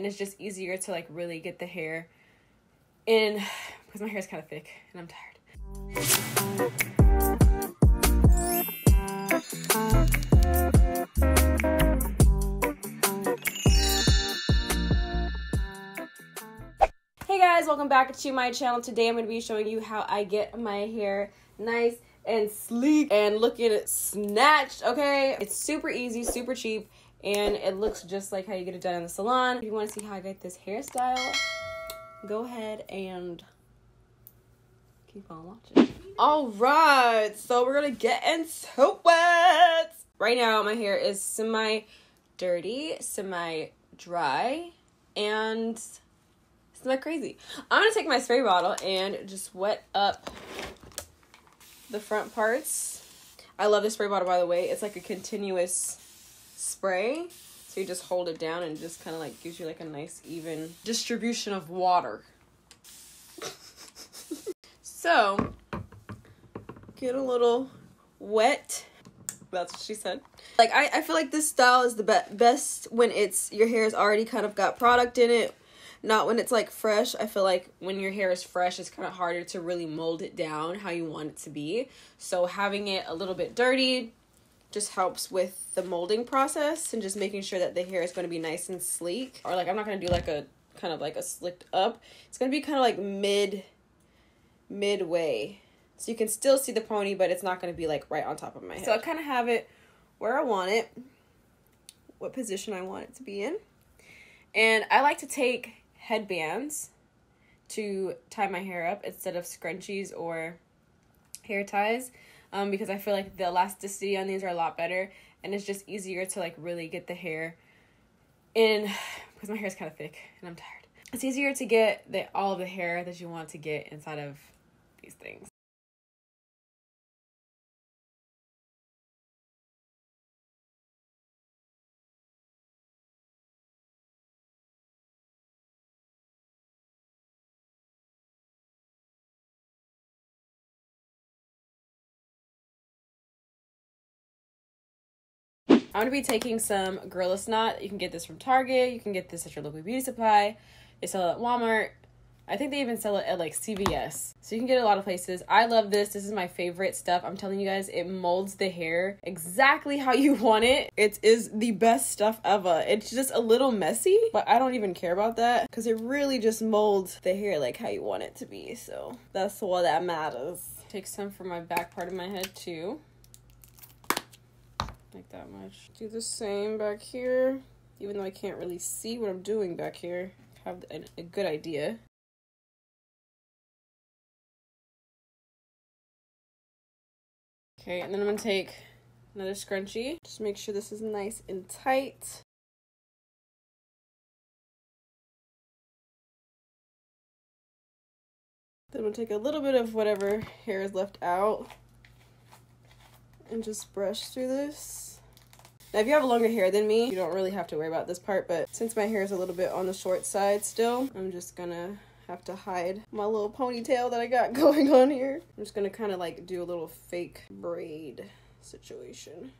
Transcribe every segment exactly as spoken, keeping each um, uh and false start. and it's just easier to like really get the hair in, because my hair is kind of thick and I'm tired. Hey guys, welcome back to my channel. Today I'm going to be showing you how I get my hair nice and sleek and looking snatched, okay? It's super easy, super cheap, and it looks just like how you get it done in the salon. If you want to see how I get this hairstyle, go ahead and keep on watching. All right, so we're going to get into it. Right now, my hair is semi-dirty, semi-dry, and it's not crazy. I'm gonna take my spray bottle and just wet up the front parts. I love this spray bottle, by the way. It's like a continuous spray. So you just hold it down and just kind of like gives you like a nice even distribution of water. So, get a little wet. That's what she said. Like, I, I feel like this style is the be- best when it's, your hair's already kind of got product in it. Not when it's like fresh. I feel like when your hair is fresh, it's kind of harder to really mold it down how you want it to be. So having it a little bit dirty just helps with the molding process and just making sure that the hair is going to be nice and sleek. Or like, I'm not going to do like a kind of like a slicked up. It's going to be kind of like mid, midway. So you can still see the pony, but it's not going to be like right on top of my head. So I kind of have it where I want it, what position I want it to be in. And I like to take headbands to tie my hair up instead of scrunchies or hair ties, um, because I feel like the elasticity on these are a lot better, and it's just easier to like really get the hair in, because my hair is kind of thick and I'm tired. It's easier to get the, all the hair that you want to get inside of these things. I'm going to be taking some Gorilla Snot. You can get this from Target. You can get this at your local beauty supply. They sell it at Walmart. I think they even sell it at like C V S. So you can get it a lot of places. I love this. This is my favorite stuff. I'm telling you guys, it molds the hair exactly how you want it. It is the best stuff ever. It's just a little messy, but I don't even care about that because it really just molds the hair like how you want it to be. So that's all that matters. Take some from my back part of my head too. Like that much. Do the same back here, even though I can't really see what I'm doing back here. I have a good idea. Okay, and then I'm gonna take another scrunchie. Just make sure this is nice and tight. Then we'll take a little bit of whatever hair is left out and just brush through this. Now, if you have longer hair than me, you don't really have to worry about this part, but since my hair is a little bit on the short side still, I'm just gonna have to hide my little ponytail that I got going on here. I'm just gonna kind of like do a little fake braid situation.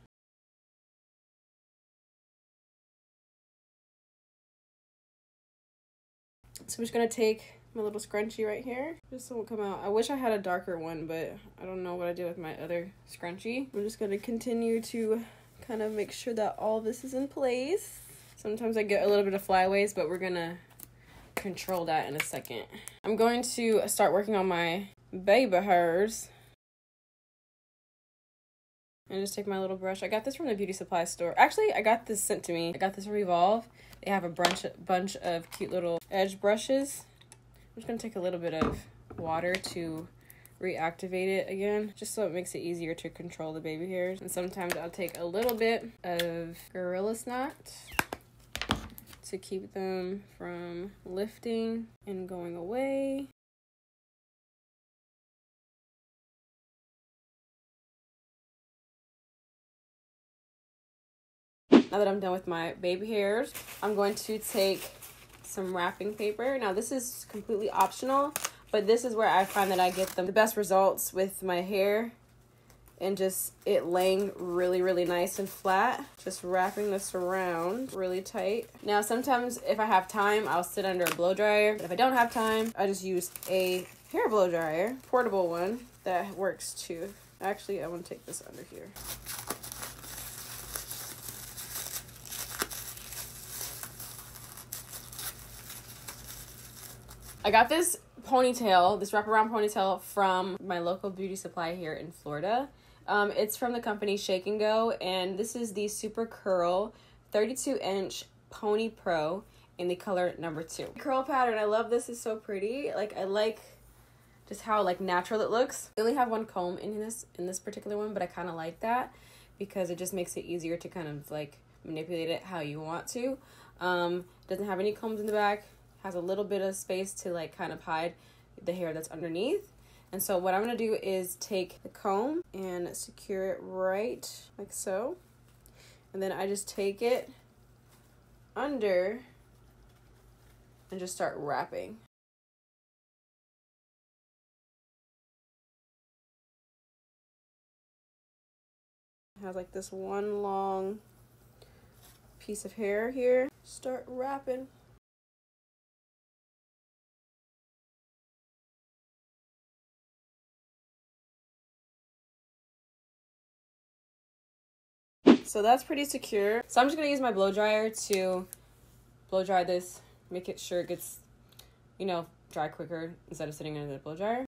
So I'm just gonna take my little scrunchie right here. This won't come out. I wish I had a darker one, but I don't know what I did with my other scrunchie. I'm just gonna continue to kind of make sure that all this is in place. Sometimes I get a little bit of flyaways, but we're gonna control that in a second. I'm going to start working on my baby hairs. And just take my little brush. I got this from the beauty supply store. Actually, I got this sent to me. I got this from Evolve. They have a bunch, bunch of cute little edge brushes. I'm just going to take a little bit of water to reactivate it again, just so it makes it easier to control the baby hairs. And sometimes I'll take a little bit of Gorilla Snot to keep them from lifting and going away. Now that I'm done with my baby hairs, I'm going to take some wrapping paper. Now this is completely optional, but this is where I find that I get the best results with my hair and just it laying really, really nice and flat. Just wrapping this around really tight. Now, sometimes if I have time, I'll sit under a blow dryer. But if I don't have time, I just use a hair blow dryer, portable one, that works too. Actually, I want to take this under here. I got this ponytail, this wraparound ponytail from my local beauty supply here in Florida. Um, it's from the company Shake and Go, and this is the Super Curl thirty-two inch Pony Pro in the color number two. Curl pattern, I love this, it's so pretty. Like, I like just how like natural it looks. I only have one comb in this, in this particular one, but I kind of like that because it just makes it easier to kind of like manipulate it how you want to. Um, doesn't have any combs in the back. Has a little bit of space to like kind of hide the hair that's underneath. And so what I'm gonna do is take the comb and secure it right like so. And then I just take it under and just start wrapping. It has like this one long piece of hair here. Start wrapping. So that's pretty secure. So I'm just gonna use my blow dryer to blow dry this, make it sure it gets, you know, dry quicker instead of sitting under the blow dryer.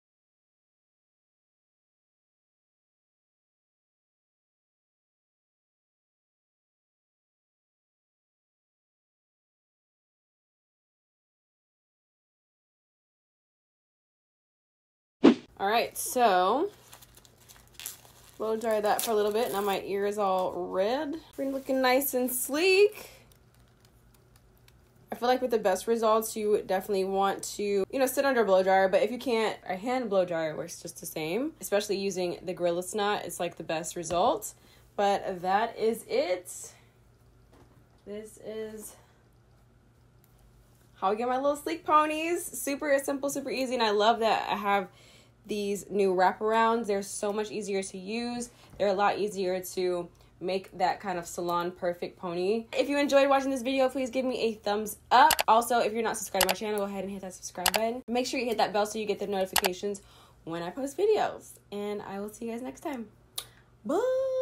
All right, so blow dry that for a little bit. Now my ear is all red. We're looking nice and sleek. I feel like with the best results, you definitely want to, you know, sit under a blow dryer, but if you can't, a hand blow dryer works just the same, especially using the Gorilla Snot. It's like the best result. But that is it. This is how I get my little sleek ponies. Super simple, super easy, and I love that I have these new wraparounds. They're so much easier to use. They're a lot easier to make that kind of salon perfect pony. If you enjoyed watching this video, please give me a thumbs up. Also, if you're not subscribed to my channel, go ahead and hit that subscribe button. Make sure you hit that bell so you get the notifications when I post videos. And I will see you guys next time. Bye!